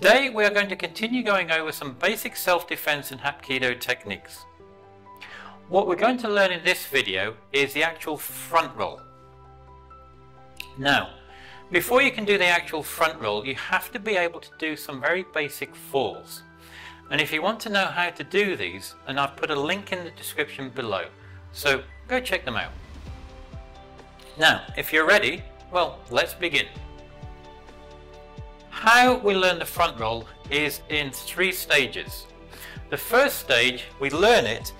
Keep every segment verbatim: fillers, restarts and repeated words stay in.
Today we are going to continue going over some basic self-defense and Hapkido techniques. What we're going to learn in this video is the actual front roll. Now, before you can do the actual front roll, you have to be able to do some very basic falls. And if you want to know how to do these, then I've put a link in the description below, so go check them out. Now, if you're ready, well, let's begin. How we learn the front roll is in three stages. The first stage, we learn it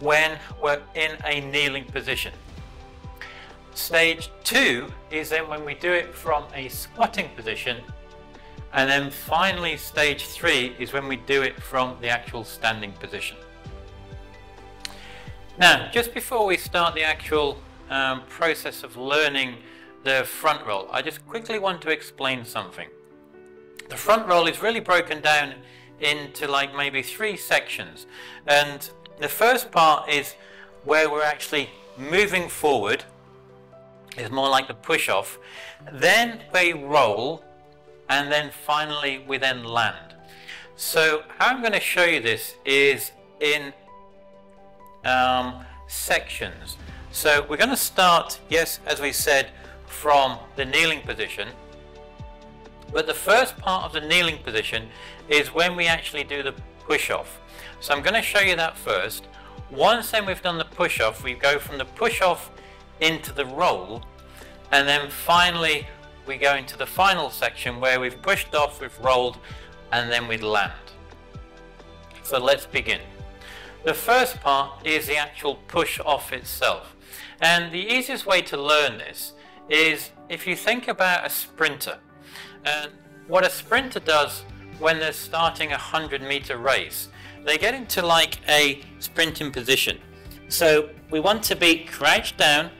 when we're in a kneeling position. Stage two is then when we do it from a squatting position, and then finally stage three is when we do it from the actual standing position. Now, just before we start the actual um, process of learning the front roll, I just quickly want to explain something. The front roll is really broken down into like maybe three sections, and the first part is where we're actually moving forward, is more like the push off, then we roll, and then finally we then land. So how I'm going to show you this is in um, sections. So we're going to start, yes, as we said, from the kneeling position, but the first part of the kneeling position is when we actually do the push off. So I'm going to show you that first. Once then we've done the push off, we go from the push off into the roll, and then finally we go into the final section where we've pushed off, we've rolled, and then we land. So let's begin. The first part is the actual push off itself, and the easiest way to learn this is if you think about a sprinter. And what a sprinter does when they're starting a hundred meter race, they get into like a sprinting position. So we want to be crouched down,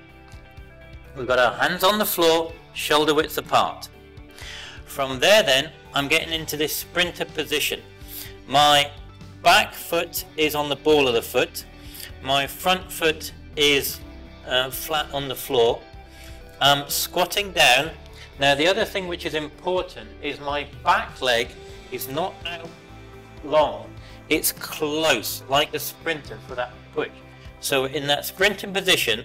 we've got our hands on the floor, shoulder width apart. From there then, I'm getting into this sprinter position. My back foot is on the ball of the foot, my front foot is uh, flat on the floor, I'm squatting down. Now the other thing which is important is my back leg is not out long, it's close, like the sprinter for that push. So we're in that sprinting position,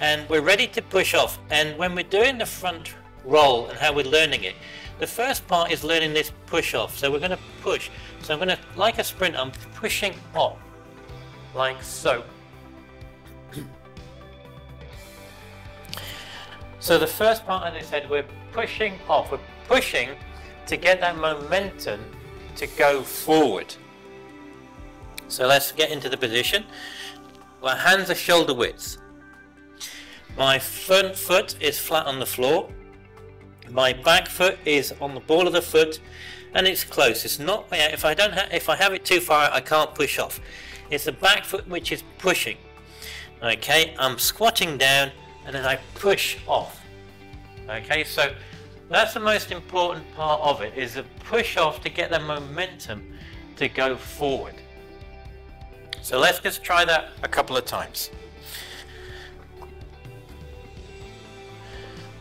and we're ready to push off. And when we're doing the front roll and how we're learning it, the first part is learning this push off. So we're going to push. So I'm going to, like a sprint, I'm pushing off, like so. So the first part, as I said, we're pushing off. We're pushing to get that momentum to go forward. So let's get into the position. My hands are shoulder width. My front foot is flat on the floor, my back foot is on the ball of the foot, and it's close. It's not, if I don't have, if I have it too far, I can't push off. It's the back foot which is pushing. Okay, I'm squatting down and then I push off. Okay, so that's the most important part of it, is the push off to get the momentum to go forward. So let's just try that a couple of times.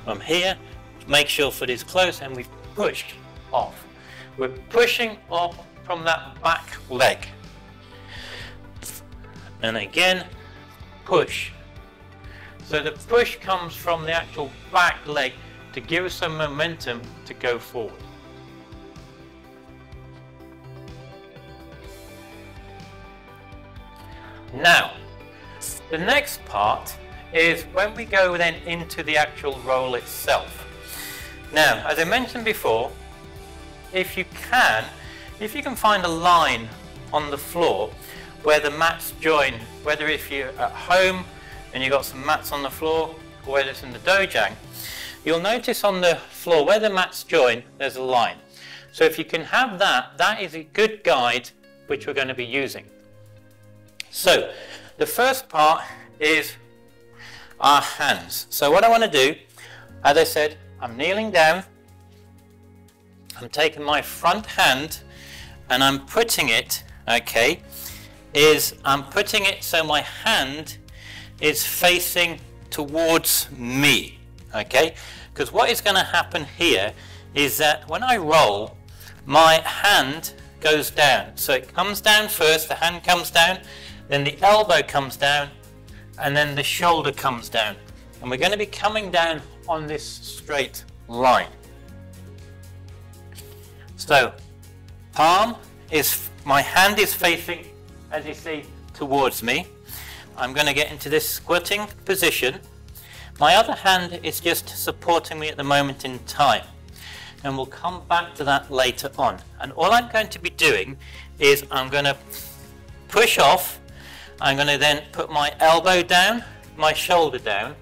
From here, make sure foot is close, and we've pushed off. We're pushing off from that back leg. And again, push. So the push comes from the actual back leg to give us some momentum to go forward. Now, the next part is when we go then into the actual roll itself. Now, as I mentioned before, if you can, if you can find a line on the floor where the mats join, whether if you're at home and you've got some mats on the floor, or whether it's in the dojang, you'll notice on the floor where the mats join, there's a line. So if you can have that, that is a good guide which we're going to be using. So, the first part is our hands. So what I want to do, as I said, I'm kneeling down, I'm taking my front hand and I'm putting it, okay, is I'm putting it so my hand is facing towards me, okay, because what is going to happen here is that when I roll, my hand goes down. So it comes down first, the hand comes down, then the elbow comes down, and then the shoulder comes down. And we're going to be coming down on this straight line. So palm is, my hand is facing, as you see, towards me. I'm going to get into this squatting position. My other hand is just supporting me at the moment in time. And we'll come back to that later on. And all I'm going to be doing is I'm going to push off. I'm going to then put my elbow down, my shoulder down.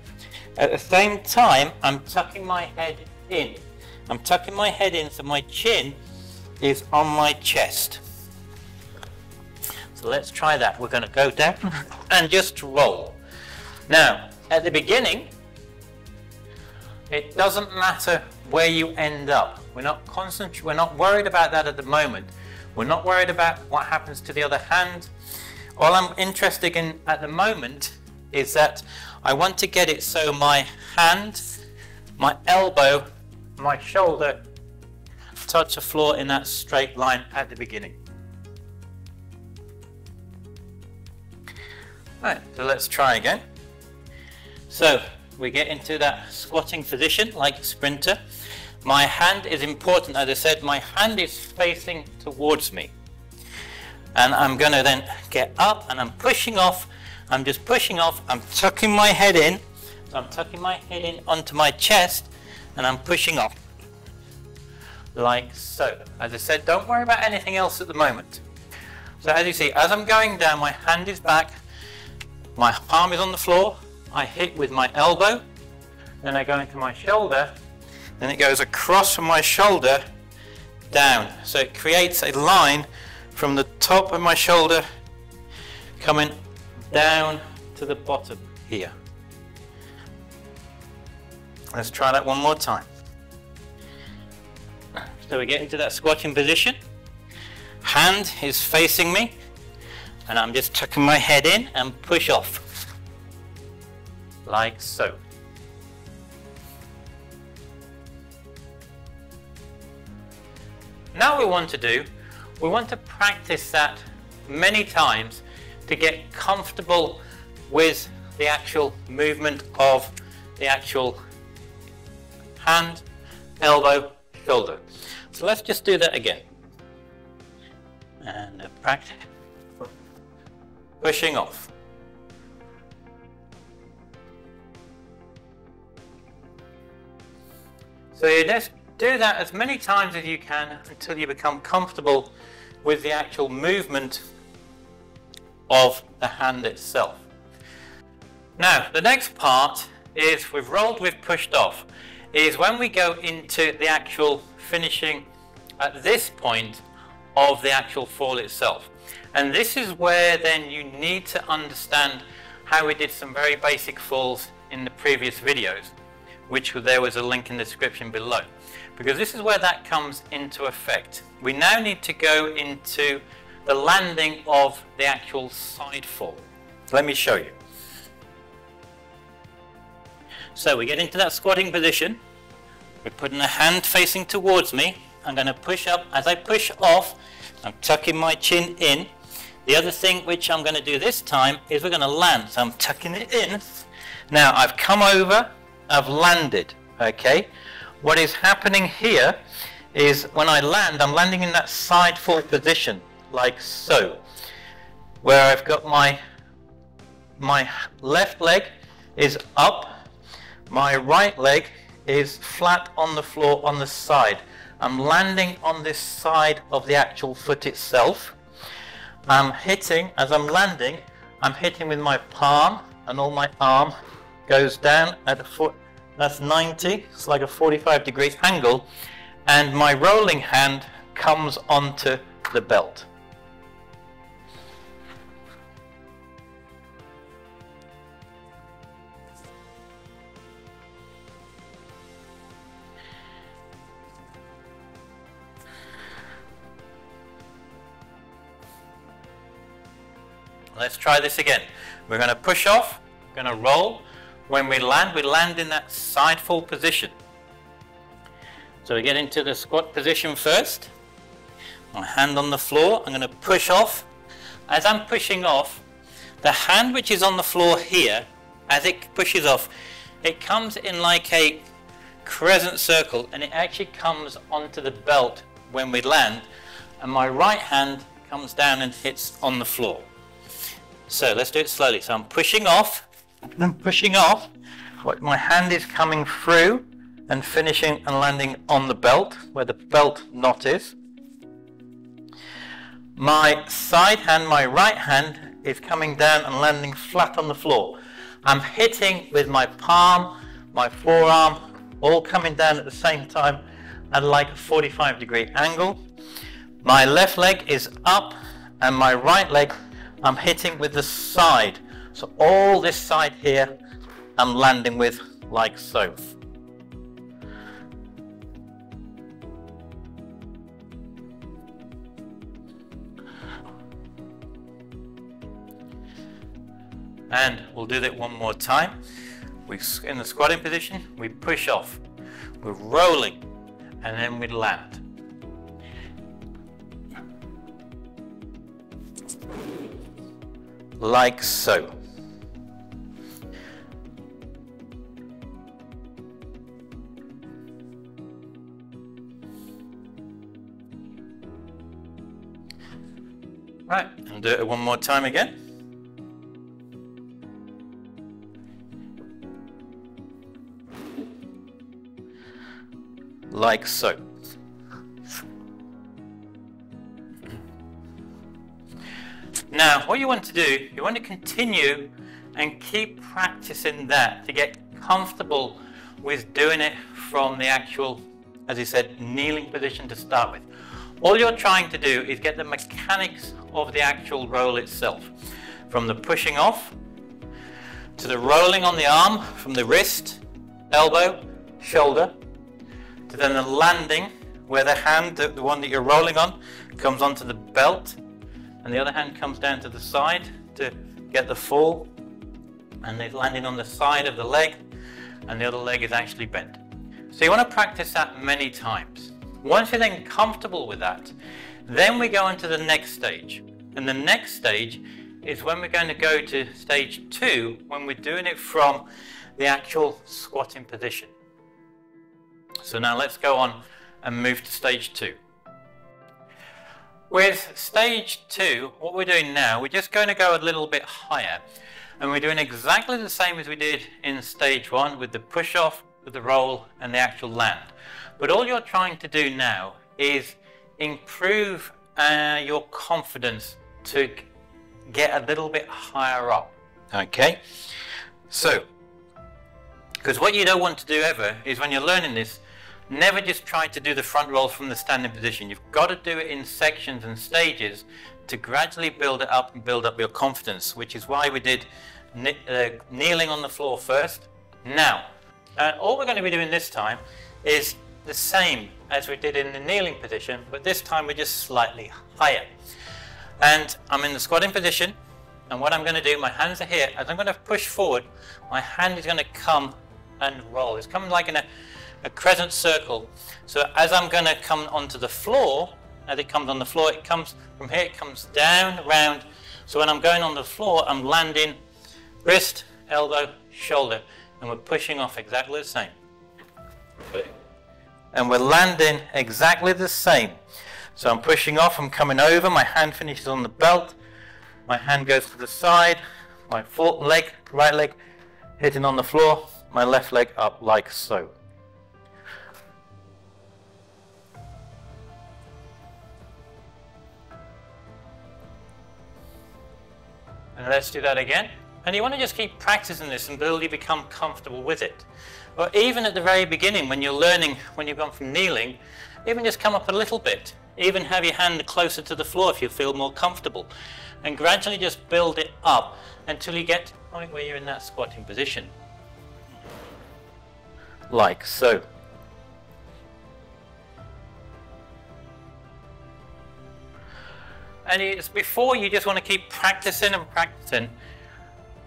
At the same time, I'm tucking my head in. I'm tucking my head in so my chin is on my chest. So let's try that. We're going to go down and just roll. Now, at the beginning, it doesn't matter where you end up. We're not concentrated, we're not worried about that at the moment. We're not worried about what happens to the other hand. All I'm interested in at the moment is that I want to get it so my hand, my elbow, my shoulder touch the floor in that straight line at the beginning. Right, so let's try again. So we get into that squatting position like a sprinter. My hand is important, as I said, my hand is facing towards me. And I'm going to then get up and I'm pushing off. I'm just pushing off. I'm tucking my head in. So I'm tucking my head in onto my chest and I'm pushing off. Like so. As I said, don't worry about anything else at the moment. So as you see, as I'm going down, my hand is back. My palm is on the floor. I hit with my elbow, then I go into my shoulder, then it goes across from my shoulder down. So it creates a line from the top of my shoulder coming down to the bottom here. Let's try that one more time. So we get into that squatting position. Hand is facing me, and I'm just tucking my head in and push off. Like so. Now we want to do, we want to practice that many times to get comfortable with the actual movement of the actual hand, elbow, shoulder. So let's just do that again. And practice pushing off. So you just do that as many times as you can until you become comfortable with the actual movement of the hand itself. Now, the next part is, we've rolled, we've pushed off, is when we go into the actual finishing at this point of the actual fall itself. And this is where then you need to understand how we did some very basic falls in the previous videos, which there was a link in the description below, because this is where that comes into effect. We now need to go into the landing of the actual side fall. Let me show you. So we get into that squatting position. We're putting a hand facing towards me. I'm going to push up. As I push off, I'm tucking my chin in. The other thing which I'm going to do this time is we're going to land. So I'm tucking it in. Now I've come over, I've landed, okay? What is happening here is when I land, I'm landing in that side fall position, like so, where I've got my, my left leg is up, my right leg is flat on the floor on the side. I'm landing on this side of the actual foot itself. I'm hitting, as I'm landing, I'm hitting with my palm and all my arm goes down at a foot, that's ninety, it's like a forty-five degree angle, and my rolling hand comes onto the belt. Let's try this again. We're going to push off, we're going to roll. When we land, we land in that side fall position. So we get into the squat position first. my hand on the floor, I'm going to push off. As I'm pushing off, the hand which is on the floor here, as it pushes off, it comes in like a crescent circle, and it actually comes onto the belt when we land, and my right hand comes down and hits on the floor. So let's do it slowly. So I'm pushing off, I'm pushing off, my hand is coming through and finishing and landing on the belt, where the belt knot is. My side hand, my right hand, is coming down and landing flat on the floor. I'm hitting with my palm, my forearm, all coming down at the same time at like a forty-five degree angle. My left leg is up, and my right leg I'm hitting with the side. So all this side here I'm landing with like so. And we'll do that one more time. We, in the squatting position, we push off, we're rolling, and then we land. Like so. Right, and do it one more time again. Like so. Now, what you want to do, you want to continue and keep practicing that to get comfortable with doing it from the actual, as you said, kneeling position to start with. All you're trying to do is get the mechanics of the actual roll itself, from the pushing off to the rolling on the arm, from the wrist, elbow, shoulder, to then the landing where the hand, the one that you're rolling on, comes onto the belt, and the other hand comes down to the side to get the fall, and they're landing on the side of the leg, and the other leg is actually bent. So you want to practice that many times. Once you're then comfortable with that, then we go into the next stage. And the next stage is when we're going to go to stage two, when we're doing it from the actual squatting position. So now let's go on and move to stage two. With stage two, what we're doing now, we're just going to go a little bit higher, and we're doing exactly the same as we did in stage one with the push off, with the roll and the actual land. But all you're trying to do now is improve uh, your confidence to get a little bit higher up, okay? So, because what you don't want to do ever is, when you're learning this, never just try to do the front roll from the standing position. You've got to do it in sections and stages to gradually build it up and build up your confidence, which is why we did kne uh, kneeling on the floor first. Now, uh, all we're going to be doing this time is the same as we did in the kneeling position, but this time we're just slightly higher. And I'm in the squatting position, and what I'm going to do, my hands are here. As I'm going to push forward, my hand is going to come and roll. It's coming like in a a crescent circle. So as I'm going to come onto the floor, as it comes on the floor, it comes from here, it comes down, round. So when I'm going on the floor, I'm landing wrist, elbow, shoulder, and we're pushing off exactly the same. And we're landing exactly the same. So I'm pushing off, I'm coming over, my hand finishes on the belt, my hand goes to the side, my foot leg, right leg hitting on the floor, my left leg up like so. And let's do that again. And you want to just keep practicing this until you become comfortable with it. Or even at the very beginning, when you're learning, when you've gone from kneeling, even just come up a little bit. Even have your hand closer to the floor if you feel more comfortable. And gradually just build it up until you get to the point where you're in that squatting position. Like so. And it's before, you just want to keep practicing and practicing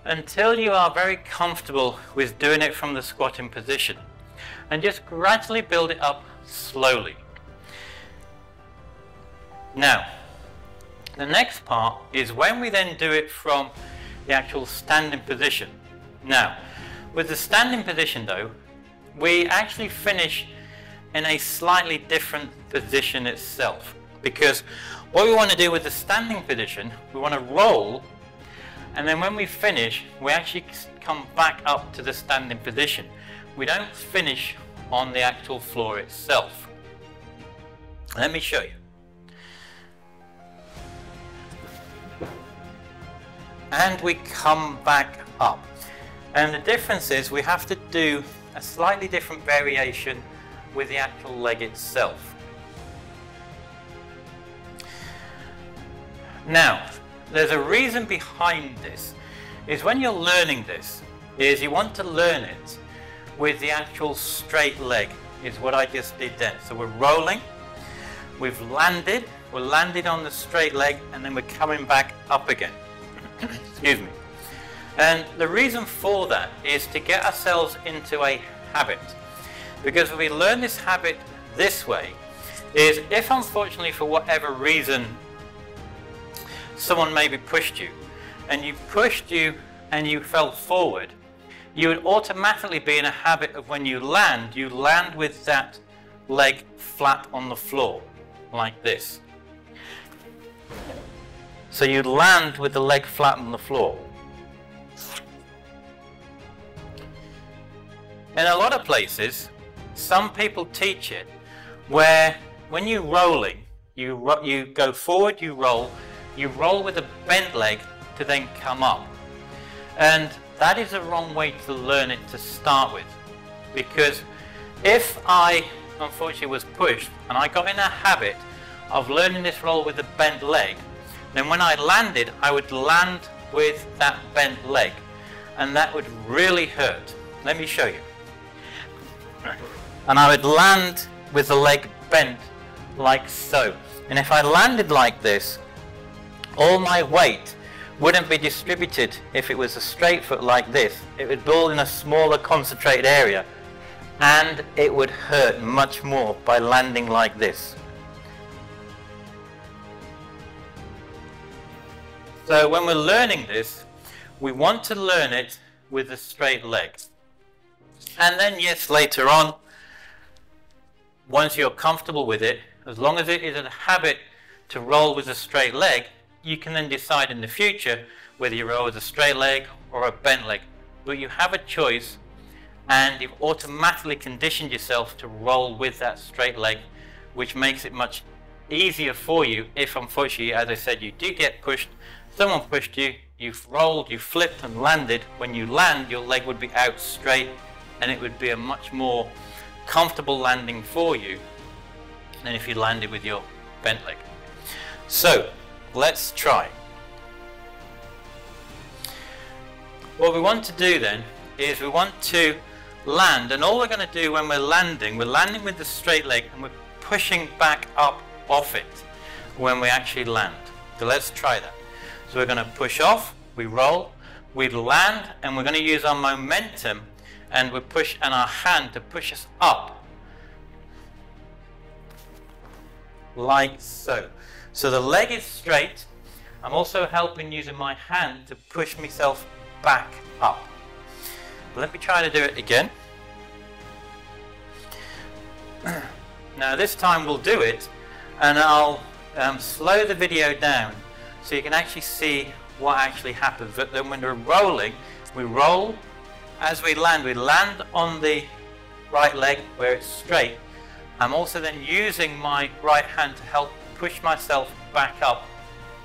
until you are very comfortable with doing it from the squatting position. And just gradually build it up slowly. Now, the next part is when we then do it from the actual standing position. Now, with the standing position though, we actually finish in a slightly different position itself, because what we want to do with the standing position, we want to roll, and then when we finish, we actually come back up to the standing position. We don't finish on the actual floor itself. Let me show you. And we come back up. And the difference is we have to do a slightly different variation with the actual leg itself. Now, there's a reason behind this, is when you're learning this, is you want to learn it with the actual straight leg, is what I just did then. So we're rolling, we've landed, we're landed on the straight leg, and then we're coming back up again. Excuse me. And the reason for that is to get ourselves into a habit, because if we learn this habit this way, is if unfortunately for whatever reason someone maybe pushed you and you pushed you and you fell forward, you would automatically be in a habit of when you land, you land with that leg flat on the floor like this. So you land with the leg flat on the floor. In a lot of places, some people teach it where when you're rolling, you, ro you go forward, you roll, you roll with a bent leg to then come up. And that is the wrong way to learn it to start with. Because if I, unfortunately, was pushed and I got in a habit of learning this roll with a bent leg, then when I landed, I would land with that bent leg, and that would really hurt. Let me show you. And I would land with the leg bent like so. And if I landed like this, all my weight wouldn't be distributed. If it was a straight foot like this, it would build in a smaller concentrated area, and it would hurt much more by landing like this. So when we're learning this, we want to learn it with a straight leg. And then yes, later on, once you're comfortable with it, as long as it is a habit to roll with a straight leg, you can then decide in the future whether you roll with a straight leg or a bent leg. But you have a choice, and you've automatically conditioned yourself to roll with that straight leg, which makes it much easier for you if, unfortunately, as I said, you do get pushed. Someone pushed you, you've rolled, you flipped and landed. When you land, your leg would be out straight, and it would be a much more comfortable landing for you than if you landed with your bent leg. So let's try. What we want to do then is we want to land, and all we're going to do when we're landing, we're landing with the straight leg and we're pushing back up off it when we actually land. So let's try that. So we're going to push off, we roll, we land, and we're going to use our momentum and we push and our hand to push us up like so. So the leg is straight. I'm also helping using my hand to push myself back up. Let me try to do it again. Now this time we'll do it, and I'll um, slow the video down so you can actually see what actually happens. But then when we're rolling, we roll. As we land, we land on the right leg where it's straight. I'm also then using my right hand to help push myself back up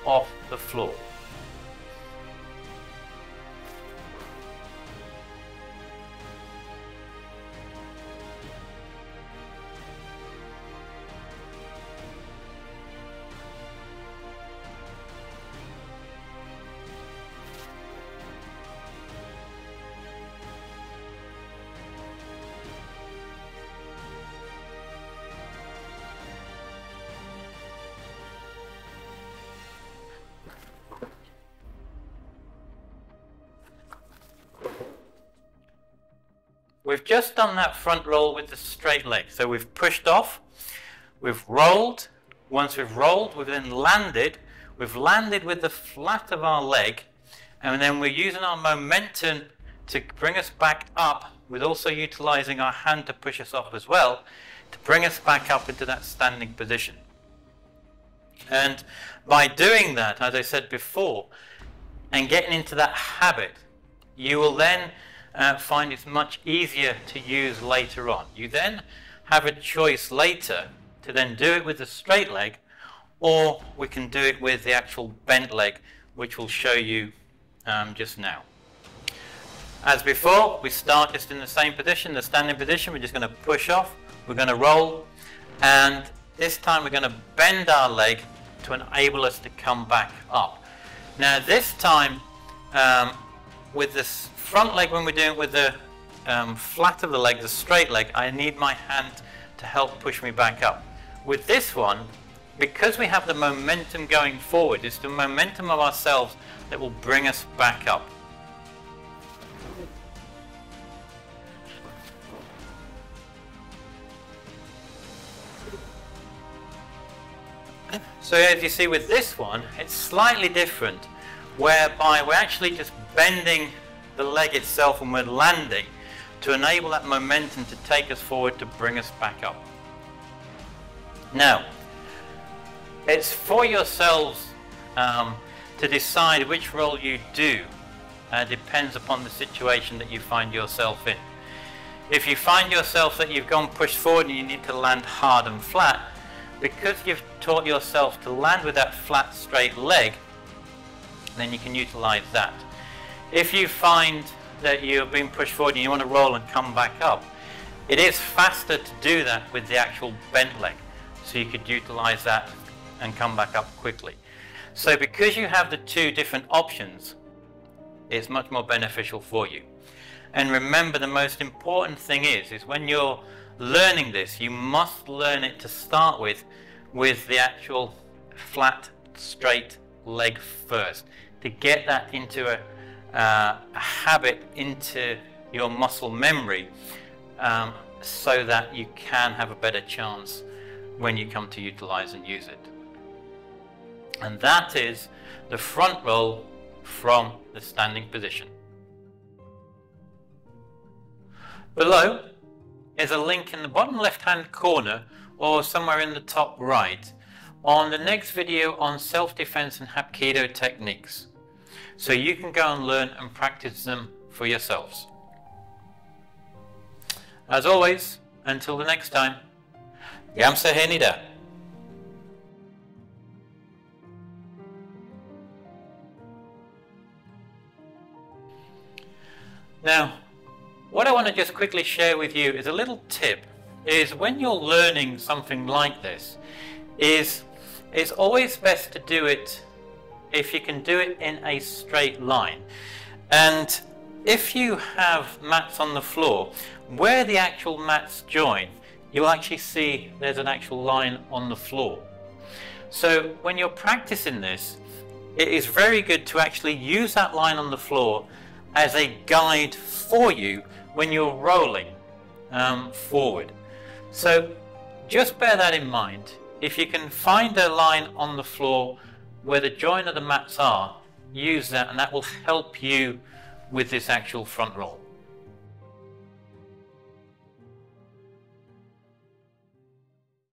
off the floor. We've just done that front roll with the straight leg. So we've pushed off, we've rolled, Once we've rolled, we've then landed. We've landed with the flat of our leg, and then we're using our momentum to bring us back up, with also utilizing our hand to push us up as well, to bring us back up into that standing position. And by doing that, as I said before, and getting into that habit, you will then uh, find it's much easier to use later on. You then have a choice later to then do it with the straight leg, or we can do it with the actual bent leg, which we'll show you um, just now. As before, we start just in the same position, the standing position. We're just going to push off, we're going to roll, and this time we're going to bend our leg to enable us to come back up. Now this time, um, with this front leg, when we're doing it with the um, flat of the leg, the straight leg, I need my hand to help push me back up. With this one, because we have the momentum going forward, it's the momentum of ourselves that will bring us back up. So as you see with this one, it's slightly different, whereby we're actually just bending the leg itself when we're landing to enable that momentum to take us forward to bring us back up. Now, it's for yourselves um, to decide which role you do. Uh, depends upon the situation that you find yourself in. If you find yourself that you've gone pushed forward and you need to land hard and flat, because you've taught yourself to land with that flat straight leg, then you can utilize that. If you find that you're being pushed forward and you want to roll and come back up, it is faster to do that with the actual bent leg, so you could utilize that and come back up quickly. So because you have the two different options, it's much more beneficial for you. And remember, the most important thing is, is when you're learning this, you must learn it to start with with the actual flat straight leg first, to get that into a, uh, a habit, into your muscle memory, um, so that you can have a better chance when you come to utilize and use it. And that is the front roll from the standing position. Below is a link in the bottom left hand corner, or somewhere in the top right, on the next video on self-defense and Hapkido techniques, so you can go and learn and practice them for yourselves. As always, until the next time, Gam Sa Hae Ni Da. Now, what I want to just quickly share with you is a little tip, is when you're learning something like this, is it's always best to do it if you can do it in a straight line. And if you have mats on the floor, where the actual mats join, you'll actually see there's an actual line on the floor. So when you're practicing this, it is very good to actually use that line on the floor as a guide for you when you're rolling um, forward. So just bear that in mind. If you can find a line on the floor where the join of the mats are, use that, and that will help you with this actual front roll.